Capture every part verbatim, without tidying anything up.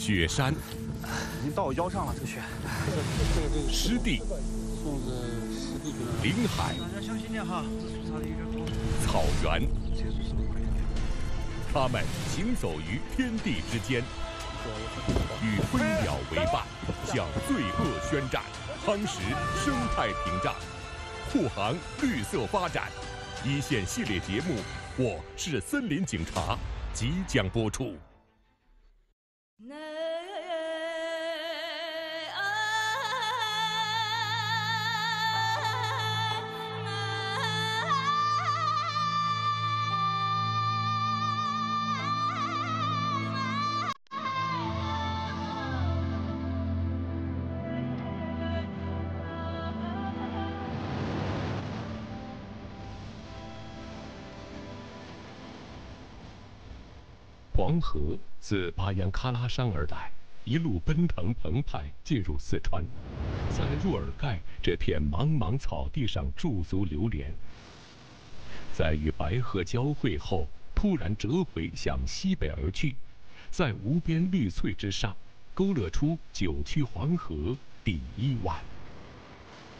雪山，已经到我腰上了，这个雪。湿地，林海，草原，他们行走于天地之间，与飞鸟为伴，向罪恶宣战，夯实生态屏障，护航绿色发展。一线系列节目《我是森林警察》即将播出。 黄河自巴彦喀拉山而来，一路奔腾澎湃，进入四川。在若尔盖这片茫茫草地上驻足流连，在与白河交汇后，突然折回向西北而去，在无边绿翠之上，勾勒出九曲黄河第一湾。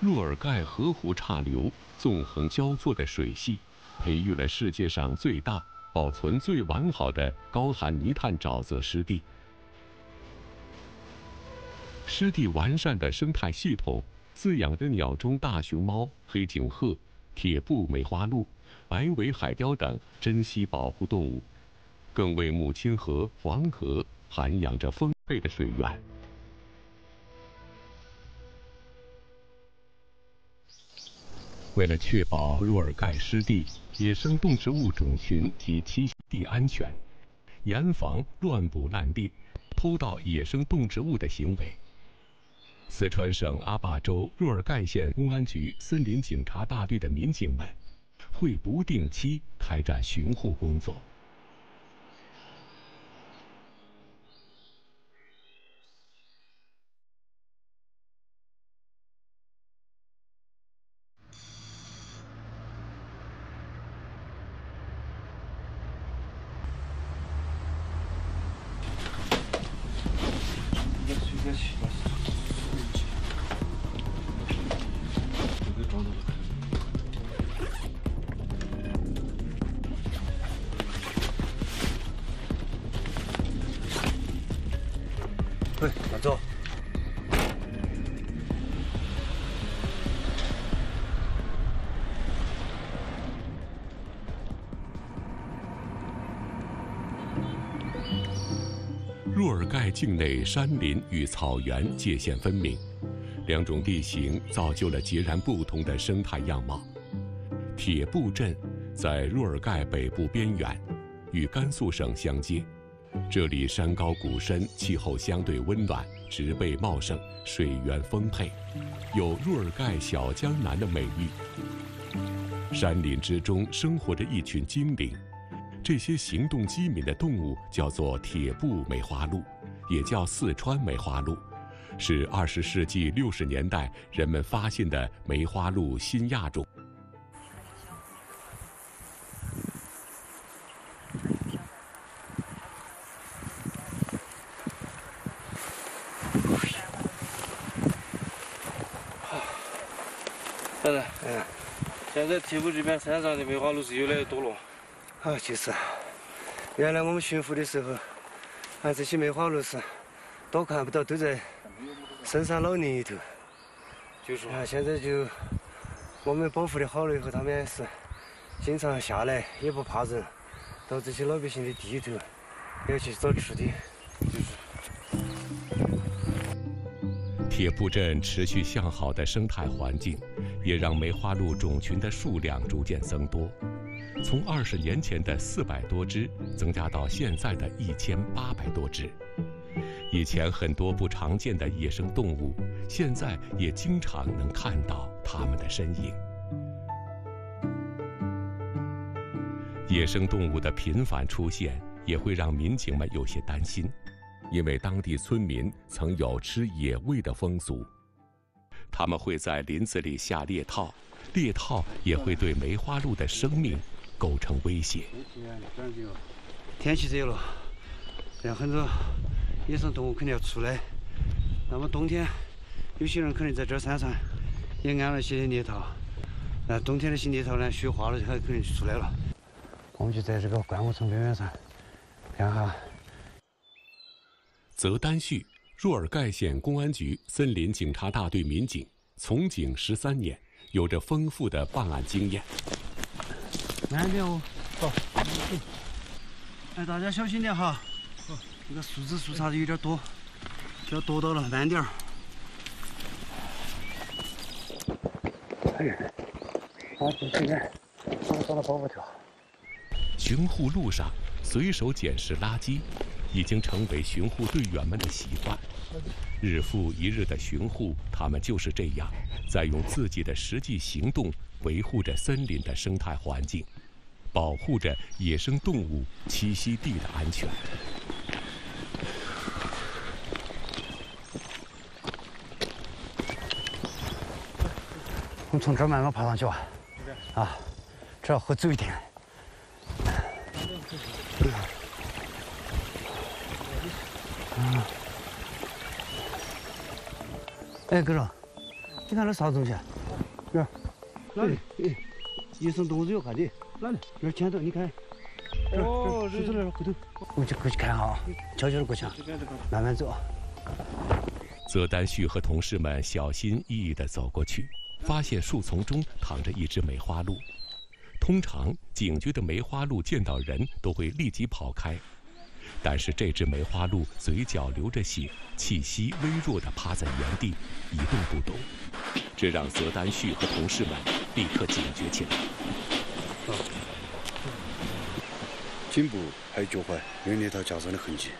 若尔盖河湖岔流，纵横交错的水系，培育了世界上最大、 保存最完好的高含泥炭沼泽湿地，湿地完善的生态系统饲养着鸟中大熊猫、黑颈鹤、铁布梅花鹿、白尾海雕等珍稀保护动物，更为母亲河黄河涵养着丰沛的水源。为了确保若尔盖湿地 野生动植物种群及栖息地安全，严防乱捕滥猎、偷盗野生动植物的行为。四川省阿坝州若尔盖县公安局森林警察大队的民警们会不定期开展巡护工作。对，往走。若尔盖境内山林与草原界限分明，两种地形造就了截然不同的生态样貌。铁布镇在若尔盖北部边缘，与甘肃省相接。 这里山高谷深，气候相对温暖，植被茂盛，水源丰沛，有“若尔盖小江南”的美誉。山林之中生活着一群精灵，这些行动机敏的动物叫做铁布梅花鹿，也叫四川梅花鹿，是二十世纪六十年代人们发现的梅花鹿新亚种。 嗯，现在铁布这边山上的梅花鹿是越来越多了。啊，就是，原来我们巡抚的时候，啊，这些梅花鹿是都看不到，都在深山老林里头。就是。啊，现在就我们保护的好了以后，他们是经常下来，也不怕人，到这些老百姓的地里头要去找吃的。就是。铁布镇持续向好的生态环境， 也让梅花鹿种群的数量逐渐增多，从二十年前的四百多只增加到现在的一千八百多只。以前很多不常见的野生动物，现在也经常能看到它们的身影。野生动物的频繁出现，也会让民警们有些担心，因为当地村民曾有吃野味的风俗。 他们会在林子里下猎套，猎套也会对梅花鹿的生命构成威胁。天气热了，然后很多野生动物肯定要出来。那么冬天，有些人可能在这山上也安了些猎头，那冬天的新猎头呢，雪化了以后可能就出来了。我们就在这个灌木丛边缘上看哈。择单序，若尔盖县公安局森林警察大队民警，从警十三年，有着丰富的办案经验。慢点哦，走。哎，大家小心点哈。 这个树枝树杈子有点多，就要躲到了，慢点儿。哎呀，我走这边，我找到保护条。巡护路上随手捡拾垃圾，已经成为巡护队员们的习惯。日复一日的巡护，他们就是这样，在用自己的实际行动维护着森林的生态环境，保护着野生动物栖息地的安全。 我们从这儿慢慢爬上去吧，啊，这要合走一点。嗯。哎，哥哥，你看那啥东西？这儿，哪里？野生动物有啥的？哪里？这儿前头，你看。哦，这这这，回头。我就过去看哈，悄悄的过去，慢慢走。泽丹旭和同事们小心翼翼地走过去。 发现树丛中躺着一只梅花鹿，通常警局的梅花鹿见到人都会立即跑开，但是这只梅花鹿嘴角流着血，气息微弱地趴在原地一动不动，这让泽丹旭和同事们立刻警觉起来。颈部还有脚踝有猎套夹伤的痕迹，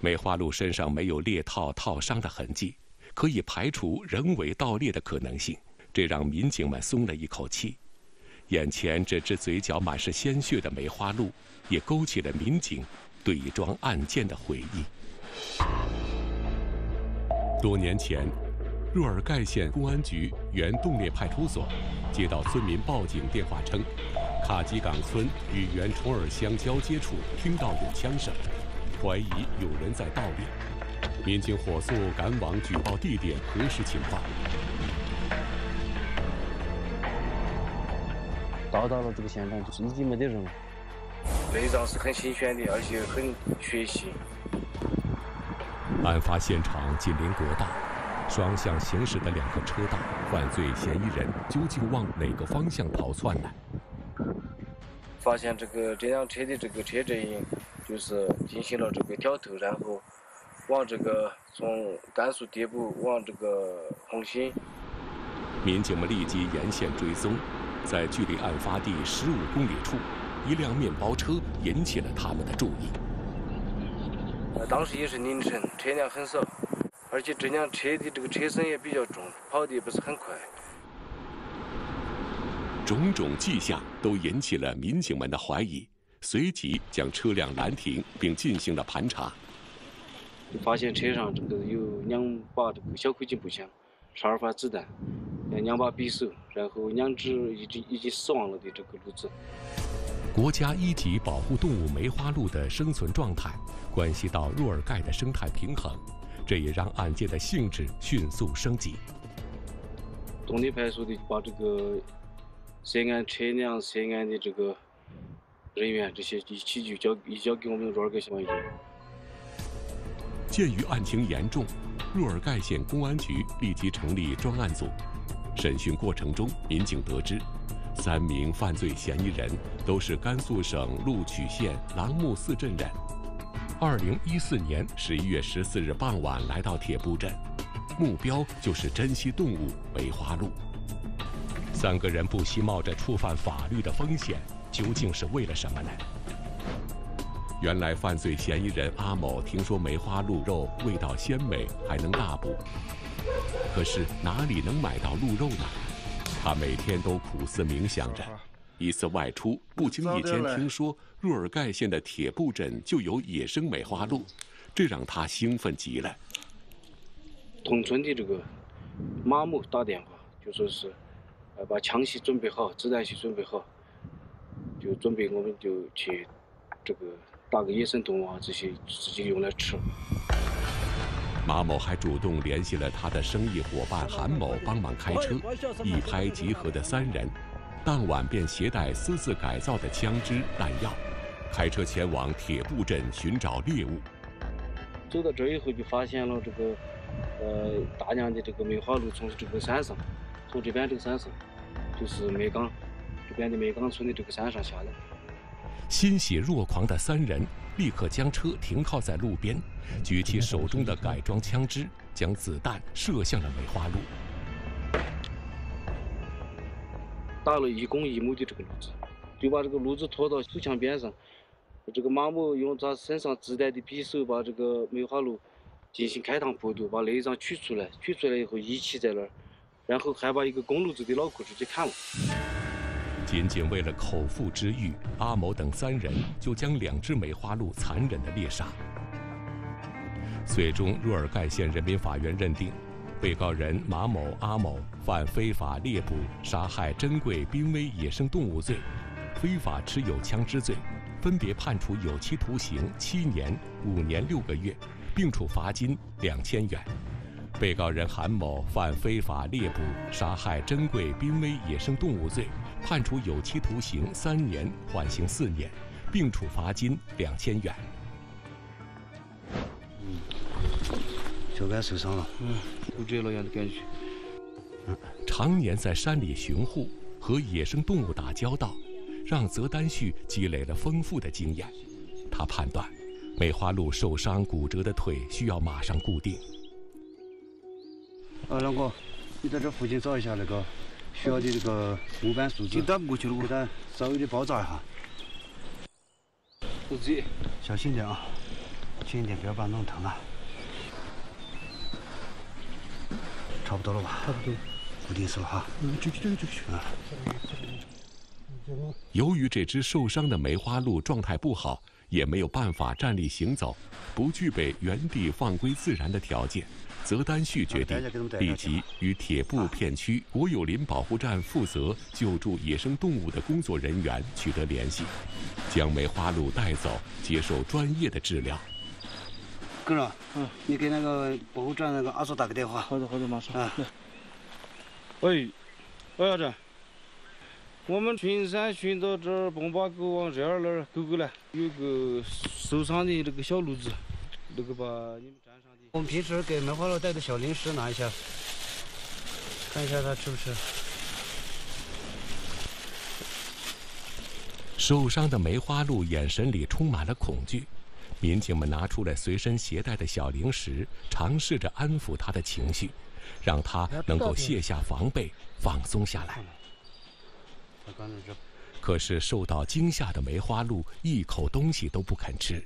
梅花鹿身上没有猎套套伤的痕迹，可以排除人为盗猎的可能性。 这让民警们松了一口气，眼前这只嘴角满是鲜血的梅花鹿，也勾起了民警对一桩案件的回忆。多年前，若尔盖县公安局原洞猎派出所接到村民报警电话称，卡吉岗村与原崇尔乡交接处听到有枪声，怀疑有人在盗猎。民警火速赶往举报地点核实情况。 到达了这个现场，就是已经没得人了。队长是很新鲜的，而且很血腥。案发现场紧邻国道，双向行驶的两个车道，犯罪嫌疑人究竟往哪个方向逃窜呢？发现这个这辆车的这个车阵营，就是进行了这个掉头，然后往这个从甘肃迭部往这个红星。民警们立即沿线追踪。 在距离案发地十五公里处，一辆面包车引起了他们的注意。当时也是凌晨，车辆很少，而且这辆车的这个车身也比较重，跑得也不是很快。种种迹象都引起了民警们的怀疑，随即将车辆拦停，并进行了盘查。发现车上这个有两把这个小口径步枪、十二发子弹。 两把匕首，然后两只已经已经死亡了的这个鹿子。国家一级保护动物梅花鹿的生存状态，关系到若尔盖的生态平衡，这也让案件的性质迅速升级。动力派出所的把这个涉案车辆、涉案的这个人员这些一起就交移交给我们若尔盖县公安局。鉴于案情严重，若尔盖县公安局立即成立专案组。 审讯过程中，民警得知，三名犯罪嫌疑人都是甘肃省录曲县郎木寺镇人。二零一四年十一月十四日傍晚来到铁布镇，目标就是珍稀动物梅花鹿。三个人不惜冒着触犯法律的风险，究竟是为了什么呢？原来，犯罪嫌疑人阿某听说梅花鹿肉味道鲜美，还能大补。 可是哪里能买到鹿肉呢？他每天都苦思冥想着。一次外出，不经意间听说若尔盖县的铁布镇就有野生梅花鹿，这让他兴奋极了。同村的这个马某打电话，就说是，呃，把枪械准备好，子弹械准备好，就准备我们就去这个打个野生动物啊，这些自己用来吃。马某还主动联系了他的生意伙伴韩某帮忙开车，一拍即合的三人，当晚便携带私自改造的枪支弹药，开车前往铁布镇寻找猎物。走到这以后，就发现了这个呃大量的这个梅花鹿从这个山上，从这边这个山上，就是梅岗这边的梅岗村的这个山上下来。欣喜若狂的三人。 立刻将车停靠在路边，举起手中的改装枪支，将子弹射向了梅花鹿。打了一公一母的这个鹿子，就把这个鹿子拖到树墙边上。这个马某用他身上自带的匕首把这个梅花鹿进行开膛破肚，把内脏取出来。取出来以后遗弃在那儿，然后还把一个公鹿子的脑壳直接砍了。 仅仅为了口腹之欲，阿某等三人就将两只梅花鹿残忍地猎杀。最终，若尔盖县人民法院认定，被告人马某、阿某犯非法猎捕、杀害珍贵濒危野生动物罪、非法持有枪支罪，分别判处有期徒刑七年、五年六个月，并处罚金两千元。 被告人韩某犯非法猎捕、杀害珍贵濒危野生动物罪，判处有期徒刑三年，缓刑四年，并处罚金两千元。嗯，脚杆受伤了，嗯，骨折了样的感觉。嗯、常年在山里巡护和野生动物打交道，让泽丹旭积累了丰富的经验。他判断，梅花鹿受伤骨折的腿需要马上固定。 啊，老哥，你在这附近找一下那个需要的这个木板树枝，给它稍微的包扎一下。我自己小心点啊，轻一点，不要把它弄疼了。差不多了吧？差不多，固定死了哈。嗯，这这这这这啊。由于这只受伤的梅花鹿状态不好，也没有办法站立行走，不具备原地放归自然的条件。 泽丹旭决定立即与铁布片区国有林保护站负责救助野生动物的工作人员取得联系，将梅花鹿带走，接受专业的治疗。哥儿，嗯，你给那个保护站那个阿叔打个电话。好的，好的，马上。啊。喂，喂，阿珍，我们巡山巡到这儿，蹦把狗往这儿那儿狗狗来，有个受伤的这个小鹿子，那个把你们站上。 我们平时给梅花鹿带的小零食拿一下，看一下它吃不吃。受伤的梅花鹿眼神里充满了恐惧，民警们拿出了随身携带的小零食，尝试着安抚它的情绪，让它能够卸下防备，放松下来。可是受到惊吓的梅花鹿一口东西都不肯吃。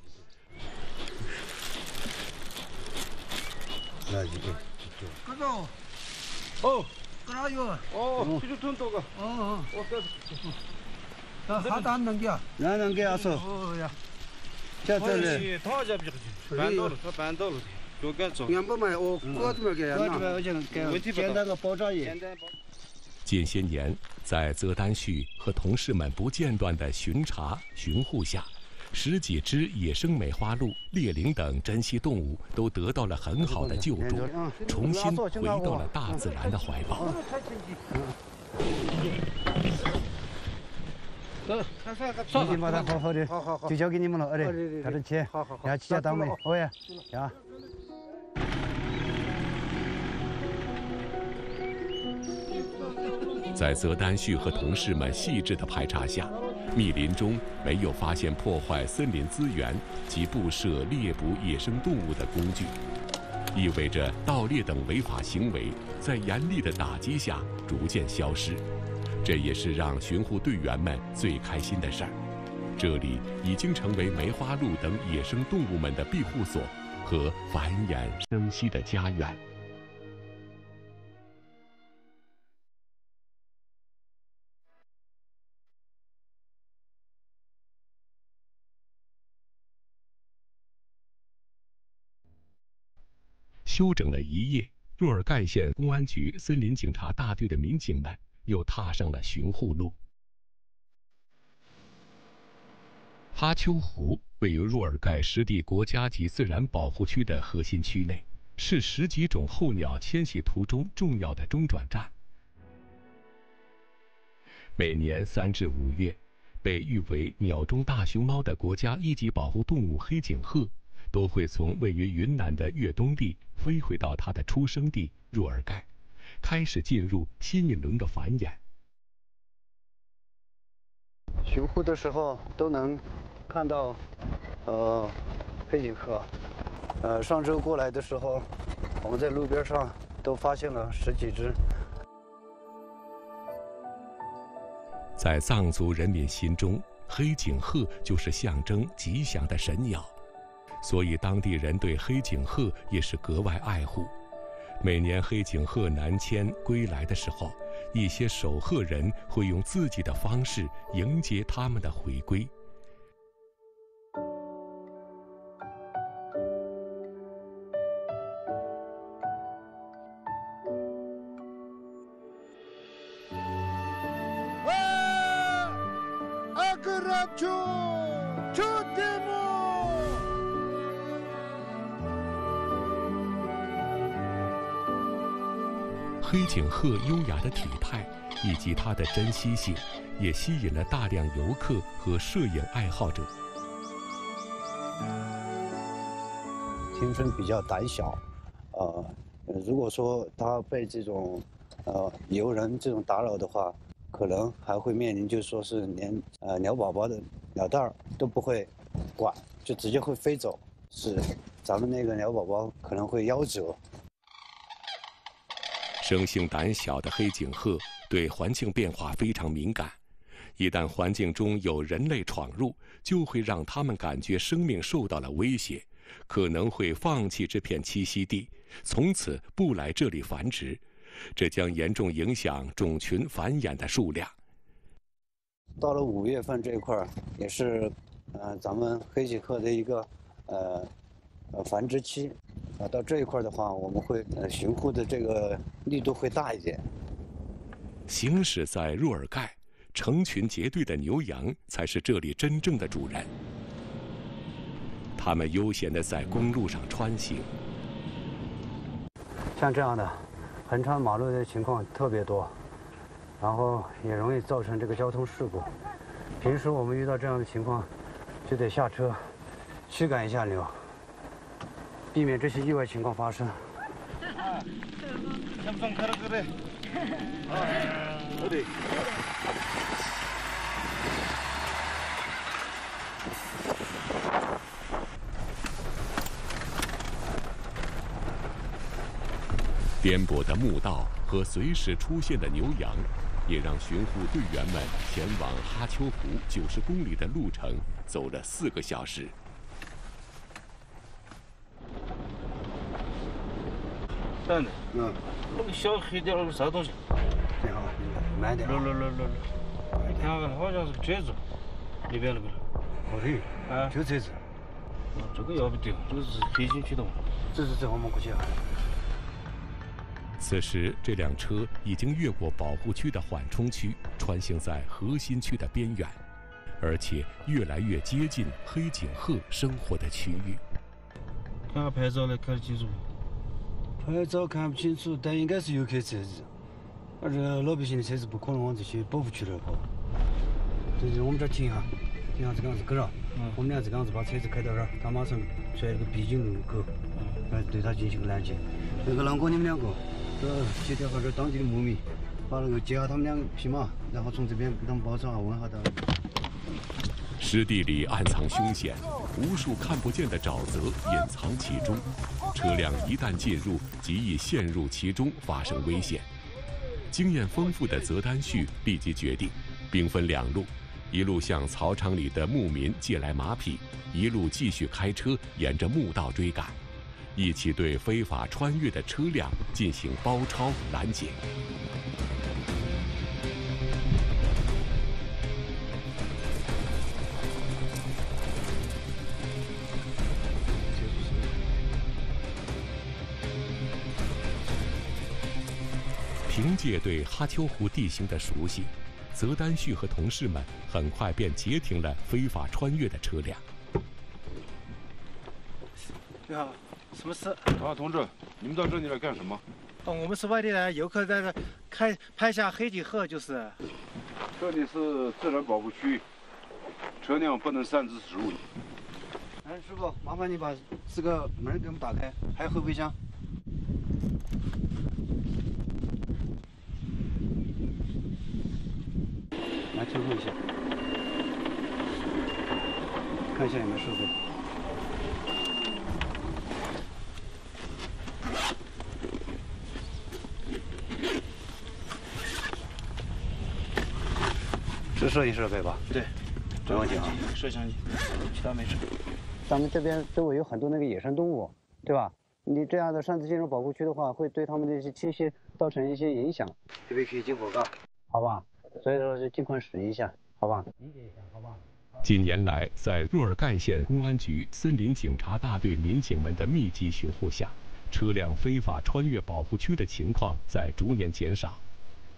近些年，在泽丹旭和同事们不间断的巡查、巡护下。 十几只野生梅花鹿、猎羚等珍稀动物都得到了很好的救助，重新回到了大自然的怀抱。走，你们把它好好的，好好好，就交给你们了，哎，他的钱，好好好，要去要单位，好呀，呀。在泽丹旭和同事们细致的排查下。 密林中没有发现破坏森林资源及布设猎捕野生动物的工具，意味着盗猎等违法行为在严厉的打击下逐渐消失。这也是让巡护队员们最开心的事儿。这里已经成为梅花鹿等野生动物们的庇护所和繁衍生息的家园。休整了一夜，若尔盖县公安局森林警察大队的民警们又踏上了巡护路。哈丘湖位于若尔盖湿地国家级自然保护区的核心区内，是十几种候鸟迁徙途中重要的中转站。每年三至五月，被誉为鸟中大熊猫的国家一级保护动物黑颈鹤，都会从位于云南的越冬地飞回到它的出生地若尔盖，开始进入新一轮的繁衍。巡护的时候都能看到，呃，黑颈鹤。呃，上周过来的时候，我们在路边上都发现了十几只。 在藏族人民心中，黑颈鹤就是象征吉祥的神鸟，所以当地人对黑颈鹤也是格外爱护。每年黑颈鹤南迁归来的时候，一些守鹤人会用自己的方式迎接它们的回归。黑颈鹤优雅的体态以及它的珍稀性，也吸引了大量游客和摄影爱好者。天生比较胆小，呃，如果说它被这种呃游人这种打扰的话，可能还会面临就是说是连呃鸟宝宝的鸟蛋儿都不会管，就直接会飞走，是咱们那个鸟宝宝可能会夭折。 生性胆小的黑颈鹤对环境变化非常敏感，一旦环境中有人类闯入，就会让它们感觉生命受到了威胁，可能会放弃这片栖息地，从此不来这里繁殖，这将严重影响种群繁衍的数量。到了五月份这一块儿，也是呃咱们黑颈鹤的一个呃呃繁殖期。 啊，到这一块的话，我们会呃巡护的这个力度会大一点。行驶在若尔盖，成群结队的牛羊才是这里真正的主人。它们悠闲地在公路上穿行。像这样的横穿马路的情况特别多，然后也容易造成这个交通事故。平时我们遇到这样的情况，就得下车驱赶一下牛。 避免这些意外情况发生。颠簸的墓道和随时出现的牛羊，也让巡护队员们前往哈丘湖九十公里的路程走了四个小时。 嗯，那个小黑点是啥东西？你好，慢点。来来来来来，你看看，好像是车子，里边那个。好的。啊，就车子。这个要不对，这是黑心驱动。这是在我们国家。此时，这辆车已经越过保护区的缓冲区，穿行在核心区的边缘，而且越来越接近黑颈鹤生活的区域。看牌照来看清楚。 牌照看不清楚，但应该是游客车子，而且老百姓的车子不可能往这些保护区来跑。对对，我们这停下，停下这个样子够了。嗯。我们俩这个样子把车子开到这儿，他马上出来一个必经路口，来对他进行个拦截。那个狼哥，你们两个到协调好这当地的牧民，把那个接下他们两个匹马，然后从这边给他们报上问下他。湿地里暗藏凶险。 无数看不见的沼泽隐藏其中，车辆一旦进入，极易陷入其中，发生危险。经验丰富的泽丹旭立即决定，兵分两路，一路向草场里的牧民借来马匹，一路继续开车沿着墓道追赶，一起对非法穿越的车辆进行包抄拦截。 凭借对哈丘湖地形的熟悉，泽丹旭和同事们很快便截停了非法穿越的车辆。你好，什么事？啊，同志，你们到这里来干什么？哦，我们是外地来游客，在这开拍下黑颈鹤，就是。这里是自然保护区，车辆不能擅自驶入。哎，师傅，麻烦你把这个门给我们打开，还有后备箱。 来监控一下，看一下有没有事故。是摄影设备吧？对，没问题啊。摄像机，其他没事。咱们这边周围有很多那个野生动物，对吧？你这样的擅自进入保护区的话，会对它们的一些栖息造成一些影响。这边可以进火杠，好吧？ 所以说就尽快使一下，好吧？理解一下，好吧？近年来，在若尔盖县公安局森林警察大队民警们的密集巡护下，车辆非法穿越保护区的情况在逐年减少，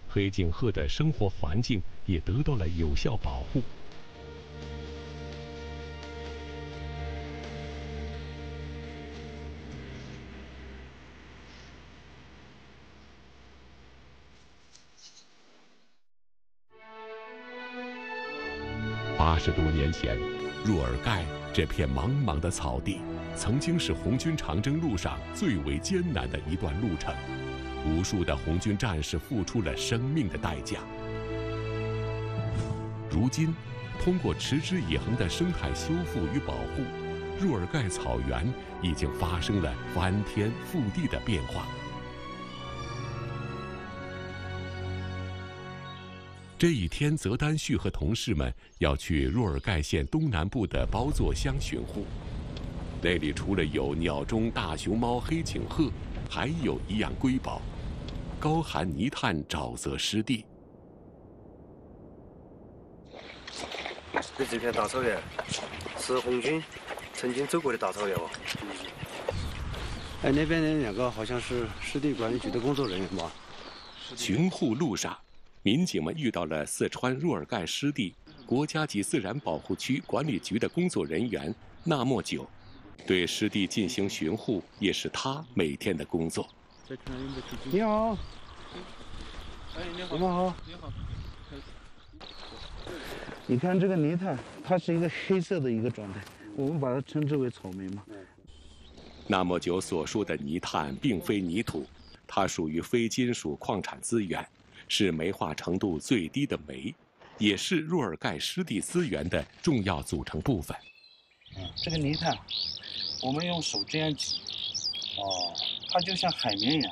黑颈鹤的生活环境也得到了有效保护。八十多年前，若尔盖这片茫茫的草地，曾经是红军长征路上最为艰难的一段路程，无数的红军战士付出了生命的代价。如今，通过持之以恒的生态修复与保护，若尔盖草原已经发生了翻天覆地的变化。 这一天，泽丹旭和同事们要去若尔盖县东南部的包座乡巡护，那里除了有鸟中大熊猫黑颈鹤，还有一样瑰宝——高含泥炭沼泽湿地。这这片大草原是红军曾经走过的大草原吧？哎，那边的两个好像是湿地管理局的工作人员吧？巡护路上。 民警们遇到了四川若尔盖湿地国家级自然保护区管理局的工作人员纳莫九，对湿地进行巡护也是他每天的工作。你好，哎，你好，你好，你好。你看这个泥炭，它是一个黑色的一个状态，我们把它称之为草莓嘛。纳莫九所说的泥炭并非泥土，它属于非金属矿产资源。 是煤化程度最低的煤，也是若尔盖湿地资源的重要组成部分。嗯，这个泥炭，我们用手这样挤，哦，它就像海绵一样。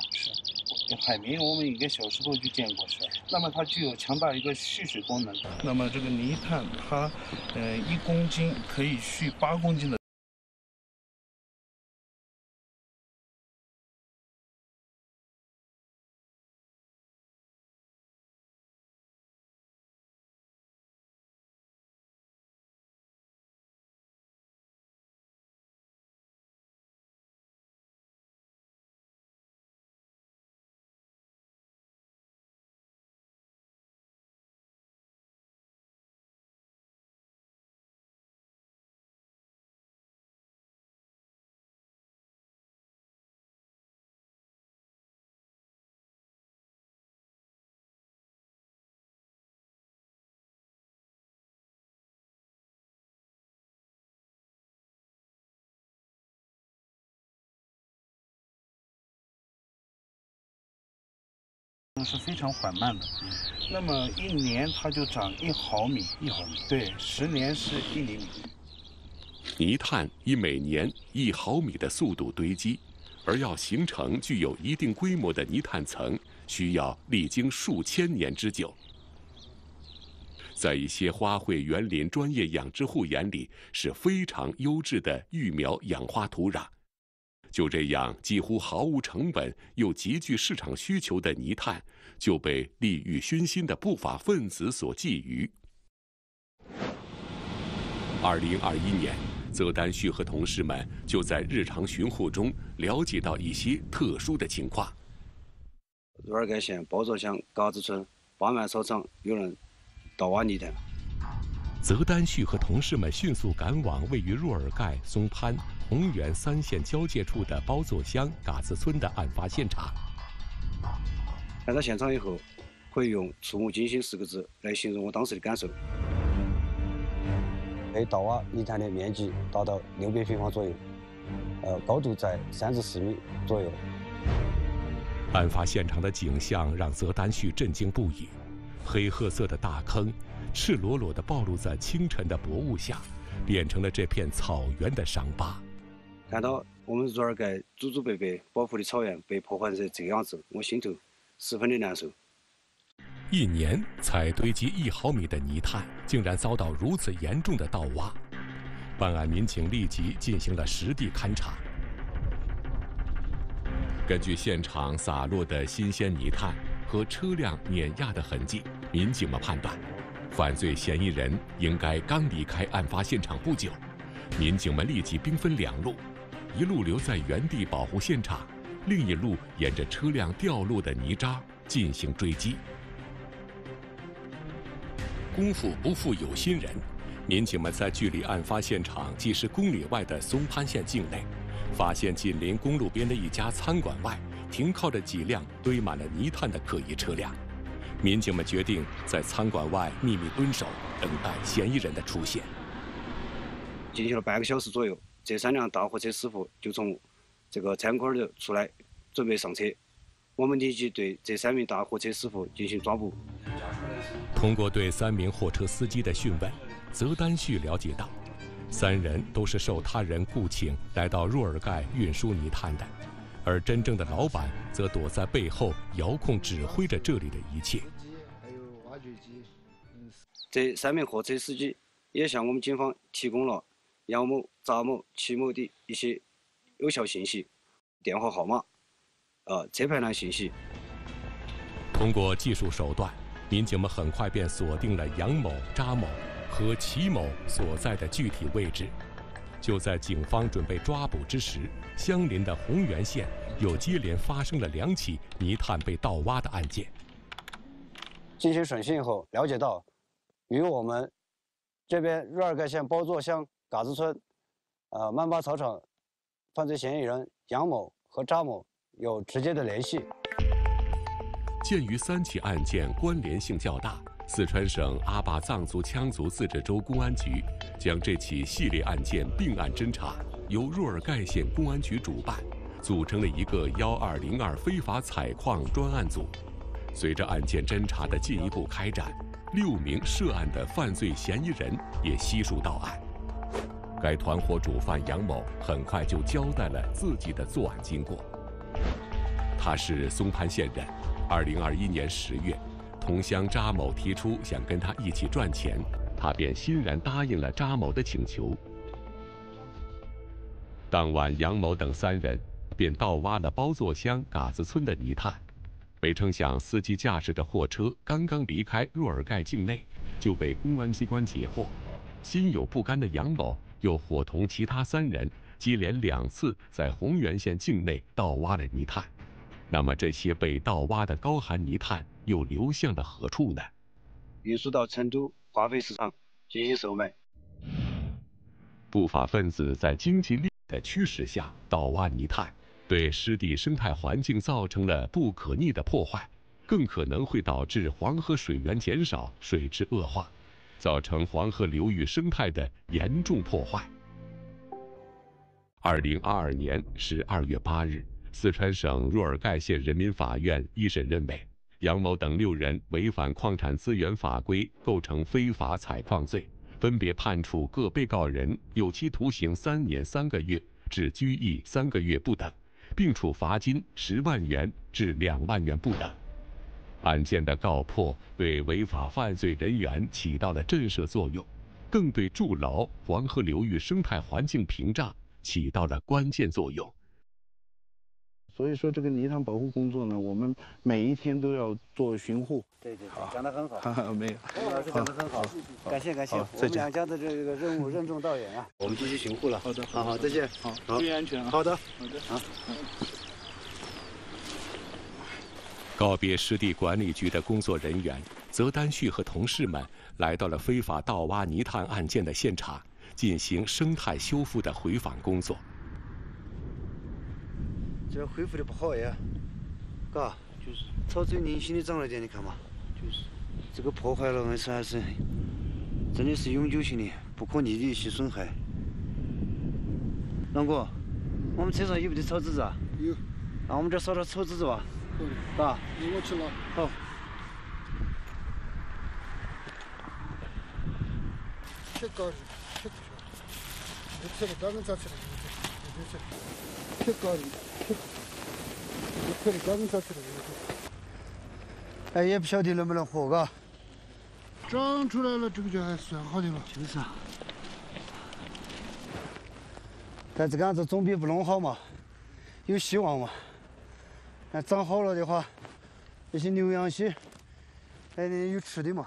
是，海绵我们应该小时候就见过，是。那么它具有强大一个蓄水功能。那么这个泥炭，它，呃，一公斤可以蓄八公斤的。 是非常缓慢的，那么一年它就长一毫米，一毫米，对，十年是一厘米。泥炭以每年一毫米的速度堆积，而要形成具有一定规模的泥炭层，需要历经数千年之久。在一些花卉园林专业养殖户眼里，是非常优质的育苗养花土壤。 就这样，几乎毫无成本又极具市场需求的泥炭，就被利欲熏心的不法分子所觊觎。二零二一年，泽丹旭和同事们就在日常巡护中了解到一些特殊的情况。若尔盖县包座乡嘎子村八万草场有人盗挖泥炭。 泽丹旭和同事们迅速赶往位于若尔盖、松潘、同源三县交界处的包座乡嘎子村的案发现场。来到现场以后，可以用“触目惊心”四个字来形容我当时的感受。被盗挖泥潭的面积达到六百平方左右，呃，高度在三至四米左右。案发现场的景象让泽丹旭震惊不已，黑褐色的大坑，赤裸裸地暴露在清晨的薄雾下。 变成了这片草原的伤疤。看到我们若尔盖祖祖辈辈保护的草原被破坏成这样子，我心头十分的难受。一年才堆积一毫米的泥炭，竟然遭到如此严重的盗挖。办案民警立即进行了实地勘查。根据现场洒落的新鲜泥炭和车辆碾压的痕迹，民警们判断。 犯罪嫌疑人应该刚离开案发现场不久，民警们立即兵分两路，一路留在原地保护现场，另一路沿着车辆掉落的泥渣进行追击。功夫不负有心人，民警们在距离案发现场几十公里外的松潘县境内，发现紧邻公路边的一家餐馆外停靠着几辆堆满了泥炭的可疑车辆。 民警们决定在餐馆外秘密蹲守，等待嫌疑人的出现。进行了半个小时左右，这三辆大货车师傅就从这个餐馆里出来，准备上车。我们立即对这三名大货车师傅进行抓捕。通过对三名货车司机的讯问，泽丹旭了解到，三人都是受他人雇请来到若尔盖运输泥炭的。 而真正的老板则躲在背后遥控指挥着这里的一切。这三名货车司机也向我们警方提供了杨某、翟某、齐某的一些有效信息，电话号码、呃车牌栏信息。通过技术手段，民警们很快便锁定了杨某、查某和齐某所在的具体位置。 就在警方准备抓捕之时，相邻的洪源县又接连发生了两起泥炭被盗挖的案件。进行审讯后，了解到，与我们这边若尔盖县包座乡嘎子村，呃曼巴草场犯罪嫌疑人杨某和查某有直接的联系。鉴于三起案件关联性较大。 四川省阿坝藏族羌族自治州公安局将这起系列案件并案侦查由若尔盖县公安局主办，组成了一个“幺二零二非法采矿专案组”。随着案件侦查的进一步开展，六名涉案的犯罪嫌疑人也悉数到案。该团伙主犯杨某很快就交代了自己的作案经过。他是松潘县人， 二零二一年十月。 同乡查某提出想跟他一起赚钱，他便欣然答应了查某的请求。当晚，杨某等三人便盗挖了包座乡嘎子村的泥炭，没成想司机驾驶着货车刚刚离开若尔盖境内，就被公安机关截获。心有不甘的杨某又伙同其他三人接连两次在洪源县境内盗挖了泥炭。那么，这些被盗挖的高含泥炭。 又流向了何处呢？运输到成都化肥市场进行售卖。不法分子在经济利益的驱使下盗挖泥炭，对湿地生态环境造成了不可逆的破坏，更可能会导致黄河水源减少、水质恶化，造成黄河流域生态的严重破坏。二零二二年十二月八日，四川省若尔盖县人民法院一审认为。 杨某等六人违反矿产资源法规，构成非法采矿罪，分别判处各被告人有期徒刑三年三个月至拘役三个月不等，并处罚金十万元至两万元不等。案件的告破对违法犯罪人员起到了震慑作用，更对筑牢黄河流域生态环境屏障起到了关键作用。 所以说，这个泥炭保护工作呢，我们每一天都要做巡护。对对，讲得很好。没有，洪老师讲得很好，感谢感谢。我们两家的这个任务任重道远啊。我们继续巡护了。好的，好好，再见。好，注意安全啊。好的，好的。好。告别湿地管理局的工作人员，泽丹旭和同事们来到了非法盗挖泥炭案件的现场，进行生态修复的回访工作。这样恢复的不好呀，嘎，就是草正零星的长了点，你看嘛，就是这个破坏了，我说还是真的是永久性的、不可逆的一些损害。郎哥，我们车上有没得草籽子啊？有。那我们这儿烧点草籽子吧。可以。嘎。我去拿。好。 吃高粱，吃不吃？不吃了，刚刚咋吃的？不吃，不吃。吃高粱，吃不吃？不吃了，刚刚咋吃的？哎，也不晓得能不能活，嘎。长出来了，这个就还算好的了。就是啊。但这个样子总比不弄好嘛，有希望嘛。那长好了的话，那些牛羊些，哎，有吃的嘛。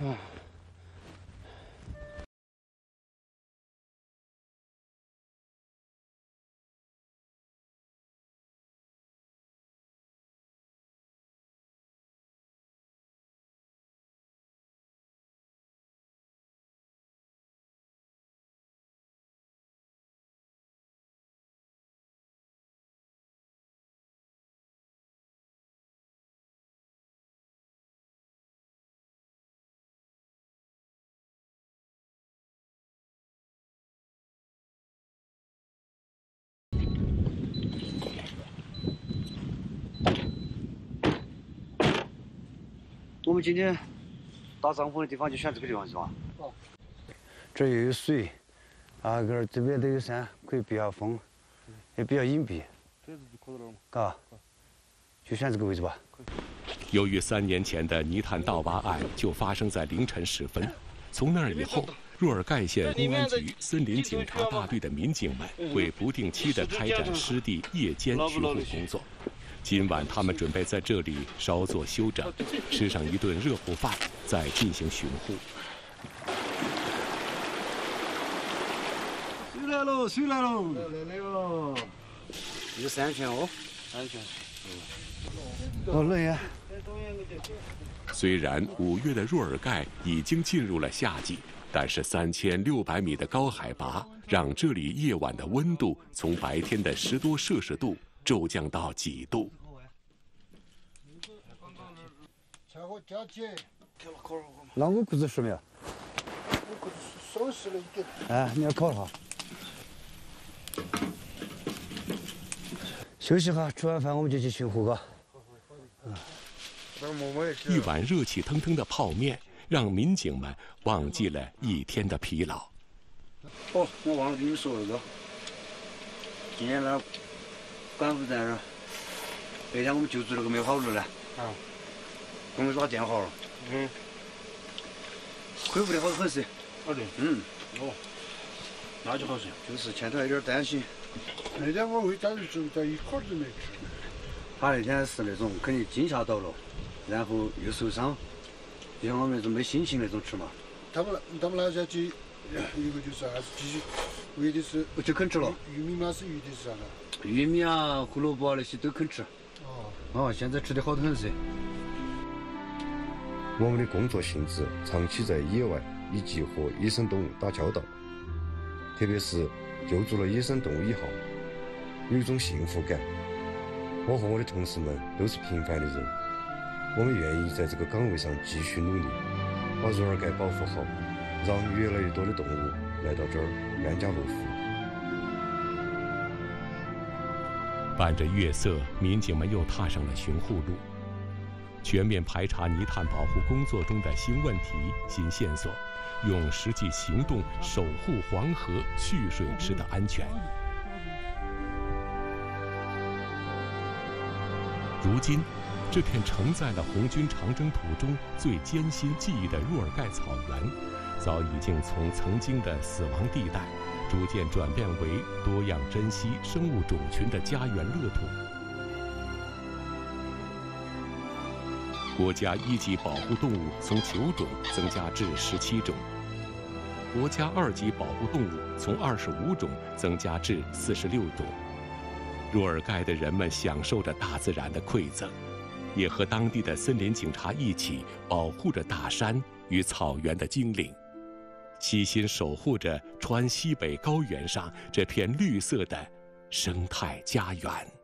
啊。 我们今天搭帐篷的地方就选这个地方是吧？哦。这又有水，啊，个这边都有山，可以避下风，也比较隐蔽。这就靠到那儿嘛。嘎。就选这个位置吧。由于三年前的泥炭盗挖案就发生在凌晨时分，从那儿以后，若尔盖县公安局森林警察大队的民警们会不定期地开展湿地夜间巡护工作。 今晚他们准备在这里稍作休整，吃上一顿热乎饭，再进行巡护。水来喽，水来喽！来了！有山泉哦，山泉。好冷呀！虽然五月的若尔盖已经进入了夏季，但是三千六百米的高海拔让这里夜晚的温度从白天的十多摄氏度。 骤降到几度？狼哥裤子湿没有？我裤子稍湿了一点。哎，你要烤哈？休息哈，吃完饭我们就去巡湖吧。一碗热气腾腾的泡面，让民警们忘记了一天的疲劳。哦，我忘了跟你说那个，今天呢？ 管不在这儿，白天我们救助那个梅花鹿呢，啊，我们抓见好了，嗯，恢复的好合适，好的，嗯，哦，那就好些，就是前头有点担心。那天我回家的时候，在一块儿都没吃。他那天是那种肯定惊吓到了，然后又受伤，就像我们那种没心情那种吃嘛。他们他们拿下去，一个就是还是继续，喂的是就肯吃了。玉米嘛是喂的是啥呢？ 玉米啊，胡萝卜啊那些都肯吃。哦，哦，现在吃的好得很噻。我们的工作性质长期在野外以及和野生动物打交道，特别是救助了野生动物以后，有一种幸福感。我和我的同事们都是平凡的人，我们愿意在这个岗位上继续努力，把若尔盖保护好，让越来越多的动物来到这儿安家落户。 伴着月色，民警们又踏上了巡护路，全面排查泥炭保护工作中的新问题、新线索，用实际行动守护黄河蓄水池的安全。如今，这片承载了红军长征途中最艰辛记忆的若尔盖草原，早已经从曾经的死亡地带。 逐渐转变为多样珍稀生物种群的家园乐土。国家一级保护动物从九种增加至十七种，国家二级保护动物从二十五种增加至四十六种。若尔盖的人们享受着大自然的馈赠，也和当地的森林警察一起保护着大山与草原的精灵。 悉心守护着川西北高原上这片绿色的生态家园。